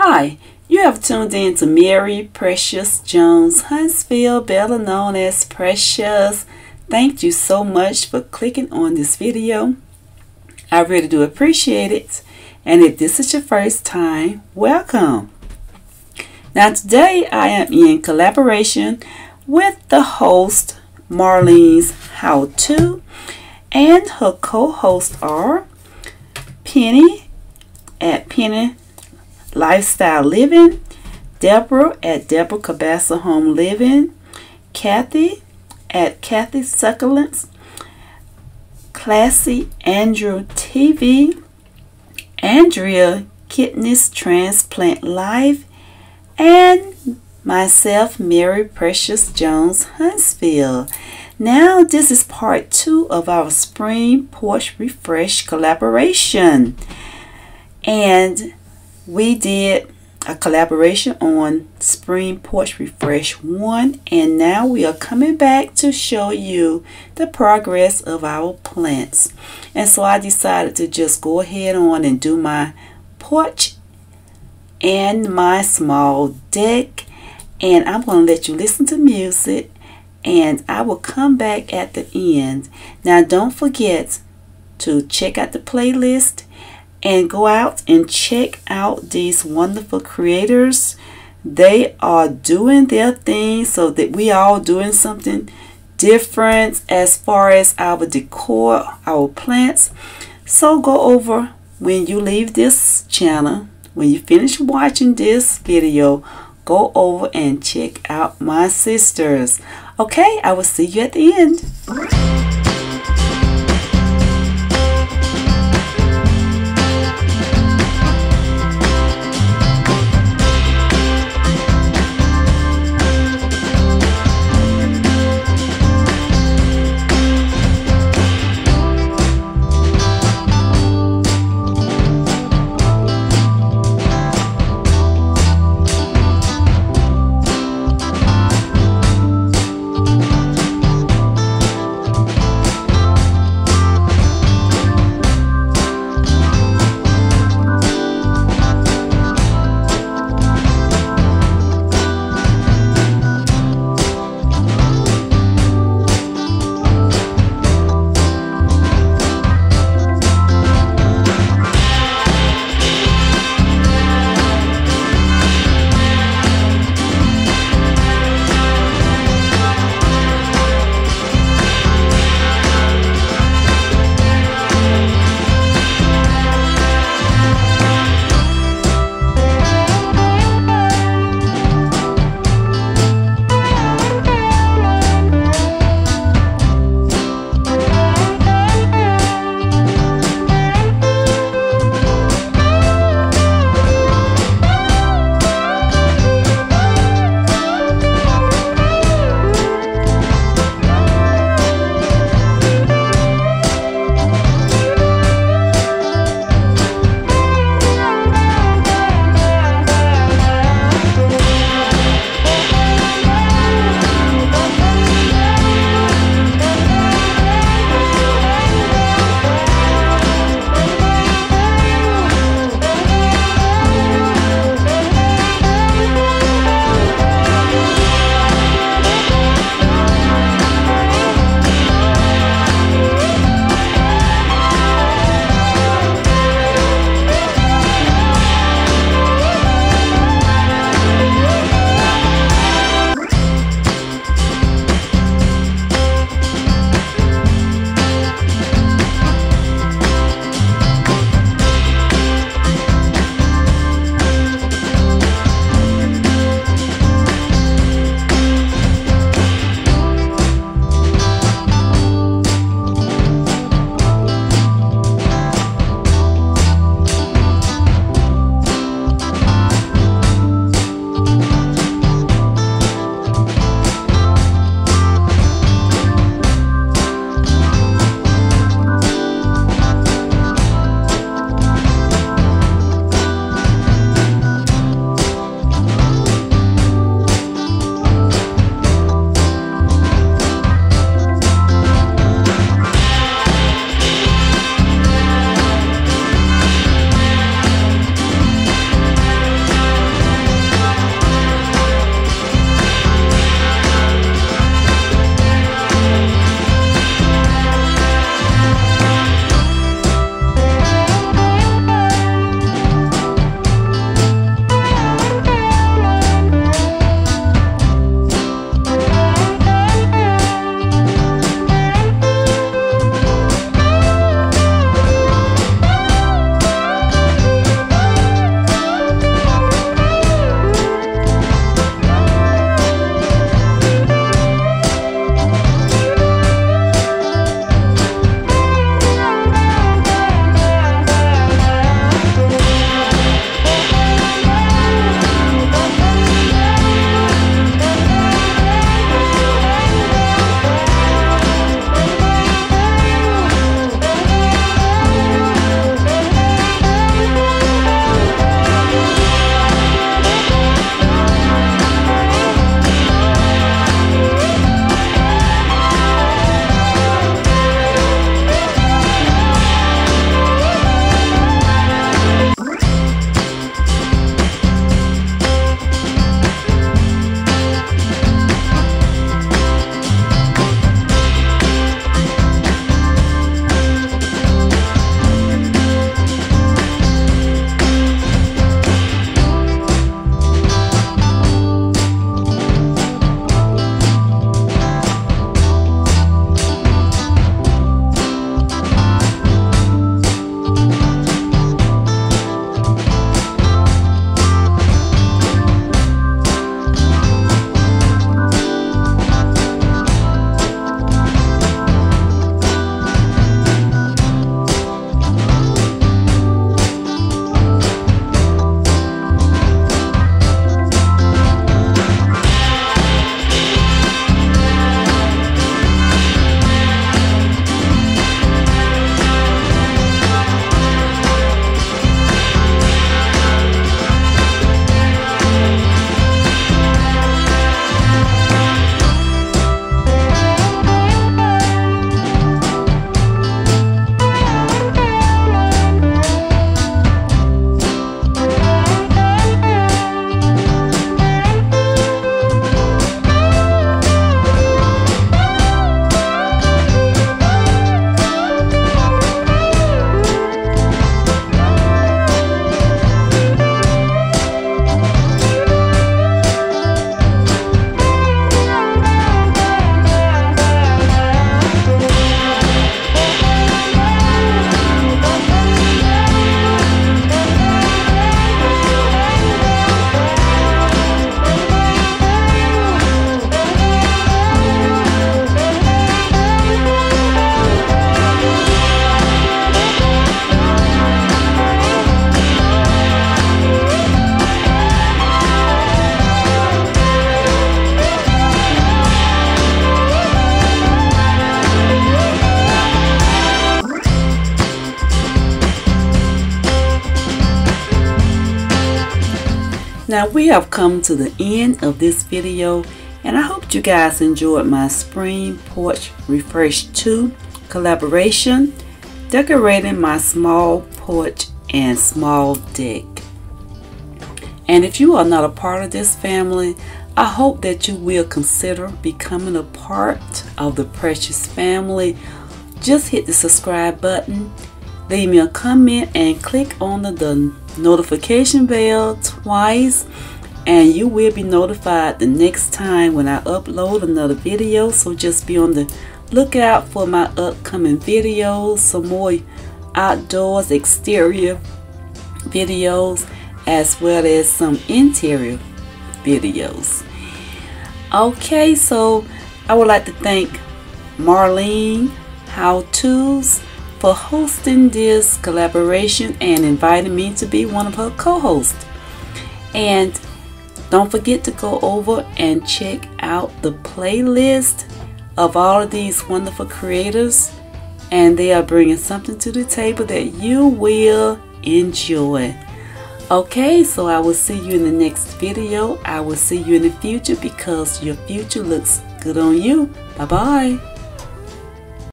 Hi, you have tuned in to Mary Precious Jones Huntsville, better known as Precious. Thank you so much for clicking on this video. I really do appreciate it. And if this is your first time, welcome. Now today I am in collaboration with the host Marlene's How To, and her co-hosts are Penny at Penny Lifestyle Living, Deborah at Deborah Cabassa Home Living, Kathy at Kathy Succulents, Classy Andrew TV, Andrea Kitness Transplant Life, and myself, Mary Precious Jones Huntsville. Now this is part 2 of our Spring Porch Refresh collaboration, and we did a collaboration on Spring Porch Refresh 1, and now we are coming back to show you the progress of our plants. And so I decided to just go ahead on and do my porch and my small deck, and I'm going to let you listen to music and I will come back at the end. Now don't forget to check out the playlist and go out and check out these wonderful creators. They are doing their thing, so that we all doing something different as far as our decor, our plants. So go over when you leave this channel, when you finish watching this video, go over and check out my sisters. Okay, I will see you at the end. Now we have come to the end of this video, and I hope you guys enjoyed my Spring Porch Refresh 2 collaboration, decorating my small porch and small deck. And if you are not a part of this family, I hope that you will consider becoming a part of the Precious family. Just hit the subscribe button, leave me a comment, and click on the notification bell twice, and you will be notified the next time when I upload another video. So just be on the lookout for my upcoming videos, some more outdoors exterior videos, as well as some interior videos. Okay, so I would like to thank Marlene's How To's for hosting this collaboration and inviting me to be one of her co-hosts. And don't forget to go over and check out the playlist of all of these wonderful creators, and they are bringing something to the table that you will enjoy. Okay, so I will see you in the next video. I will see you in the future, because your future looks good on you. Bye bye.